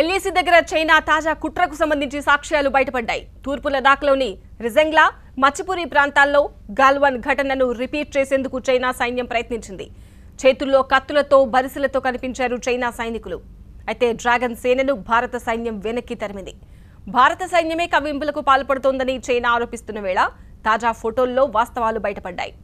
LAC దగ్గర China తాజా కుట్రకు సంబంధించి సాక్ష్యాలు బయటపడ్డాయి. తూర్పు లదాఖ్లోని రిజెంగ్లా, మచ్చిపూరి ప్రాంతాల్లో గాల్వన్ ఘటనను రిపీట్ చేసేందుకు చైనా సైన్యం ప్రయత్నించింది. చేతుల్లో కత్తులతో బరిసెలతో కనిపించారు చైనా సైనికులు. అయితే డ్రాగన్ సేనను భారత సైన్యం వెనక్కి తరిమింది. భారత సైన్యమే కవ్వింపులకు పాల్పడుతోందని చైనా ఆరోపిస్తున్న వేళ తాజా ఫోటోల్లో వాస్తవాలు బయటపడ్డాయి.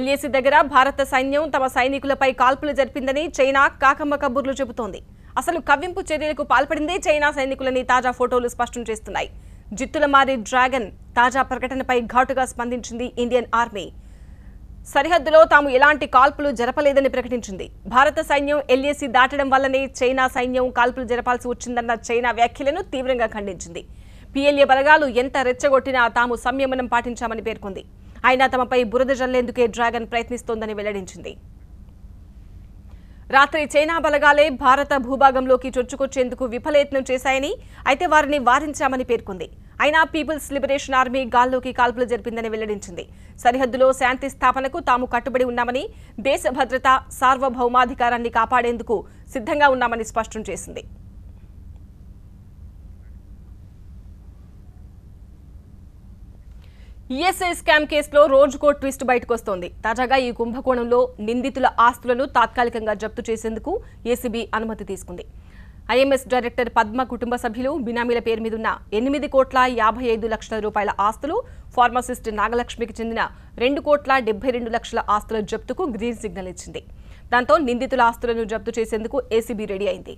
ఎల్ఏసీ దగ్గర భారత సైన్యం తమ సైనికులపై కాల్పులు జరిపిందని చైనా కాకమ్మ కబుర్లు చెబుతోంది. అసలు కవ్వింపు చర్యలకు పాల్పడిందే చైనా సైనికులని తాజా ఫోటోలు స్పష్టం చేస్తున్నాయి. జిత్తులమారి డ్రాగన్ తాజా ప్రకటనపై ఘాటుగా స్పందించింది. ఇండియన్ ఆర్మీ సరిహద్దులో తాము ఎలాంటి కాల్పులు జరపలేదని ప్రకటించింది. భారత సైన్యం ఎల్ఏసీ దాటడం వల్లనే చైనా సైన్యం కాల్పులు జరపాల్సి వచ్చిందన్న చైనా వ్యాఖ్యలను తీవ్రంగా ఖండించింది. పిఎల్ఏ బలగాలు ఎంత రెచ్చగొట్టినా తాము సంయమనం పాటించామని పేర్కొంది. అయినా తమపై బురద జల్లేందుకే డ్రాగన్ ప్రయత్నిస్తోందని వెల్లడించింది. రాత్రి చైనా బలగాలే భారత భూభాగంలోకి చొచ్చుకొచ్చేందుకు విఫలయత్నం చేశాయని, అయితే వారిని వారించామని పేర్కొంది. అయినా పీపుల్స్ లిబరేషన్ ఆర్మీ గాల్లోకి కాల్పులు జరిపిందని వెల్లడించింది. సరిహద్దులో శాంతి స్థాపనకు తాము కట్టుబడి ఉన్నామని, దేశ భద్రత సార్వభౌమాధికారాన్ని కాపాడేందుకు సిద్ధంగా ఉన్నామని స్పష్టం చేసింది. ఈఎస్ఐ స్కామ్ కేసులో రోజుకో ట్విస్ట్ బయటకొస్తోంది. తాజాగా ఈ కుంభకోణంలో నిందితుల ఆస్తులను తాత్కాలికంగా జప్తు చేసేందుకు ఏసీబీ అనుమతి తీసుకుంది. ఐఎంఎస్ డైరెక్టర్ పద్మ కుటుంబ సభ్యులు బినామీల పేరు మీదున్న 8,55,00,000 రూపాయల ఆస్తులు, ఫార్మసిస్ట్ నాగలక్ష్మికి చెందిన 2,72,00,000 ఆస్తుల జప్తుకు గ్రీన్ సిగ్నల్ ఇచ్చింది. దాంతో నిందితుల ఆస్తులను జప్తు చేసేందుకు ఏసీబీ రెడీ అయింది.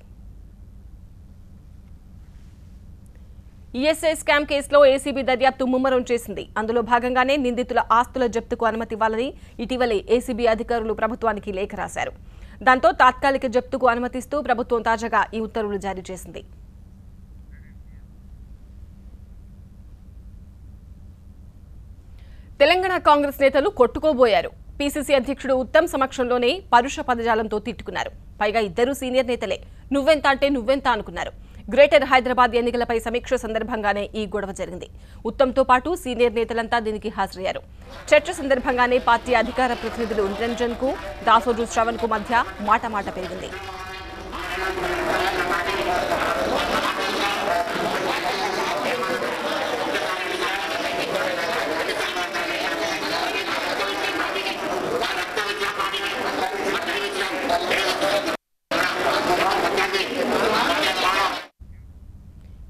ఈఎస్ఐ స్కామ్ కేసులో ఏసీబీ దర్యాప్తు ముమ్మరం చేసింది. అందులో భాగంగానే నిందితుల ఆస్తుల జప్తుకు అనుమతి ఇవ్వాలని ఇటీవలే ఏసీబీ అధికారులు ప్రభుత్వానికి లేఖ రాశారు. దాంతో తాత్కాలిక జప్తుకు అనుమతిస్తూ ప్రభుత్వం తాజాగా ఈ ఉత్తర్వులు జారీ చేసింది. తెలంగాణ కాంగ్రెస్ నేతలు కొట్టుకోబోయారు. పీసీసీ అధ్యక్షుడు ఉత్తమ్ సమక్షంలోనే పరుష పదజాలంతో తిట్టుకున్నారు. పైగా ఇద్దరు సీనియర్ నేతలే. నువ్వెంత అంటే నువ్వెంత అనుకున్నారు. గ్రేటర్ హైదరాబాద్ ఎన్నికలపై సమీక్ష సందర్భంగానే ఈ గొడవ జరిగింది. ఉత్తమ్తో పాటు సీనియర్ నేతలంతా దీనికి హాజరయ్యారు. చర్చ సందర్భంగానే పార్టీ అధికార ప్రతినిధులు నిరంజన్ కు, దాసోజు శ్రవణ్ కు మధ్య మాట పెరిగింది.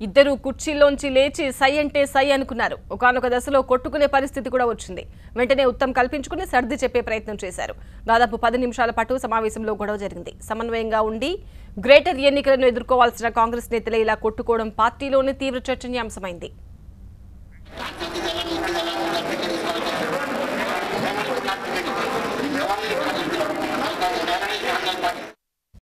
ఇద్దరు కుర్చీల్లోంచి లేచి సై అంటే సై అనుకున్నారు. ఒకానొక దశలో కొట్టుకునే పరిస్థితి కూడా వచ్చింది. వెంటనే ఉత్తమ్ కల్పించుకుని సర్ది చెప్పే ప్రయత్నం చేశారు. దాదాపు 10 నిమిషాల పాటు సమావేశంలో గొడవ జరిగింది. సమన్వయంగా ఉండి గ్రేటర్ ఎన్నికలను ఎదుర్కోవాల్సిన కాంగ్రెస్ నేతలే ఇలా కొట్టుకోవడం పార్టీలోనే తీవ్ర చర్చనీయాంశమైంది.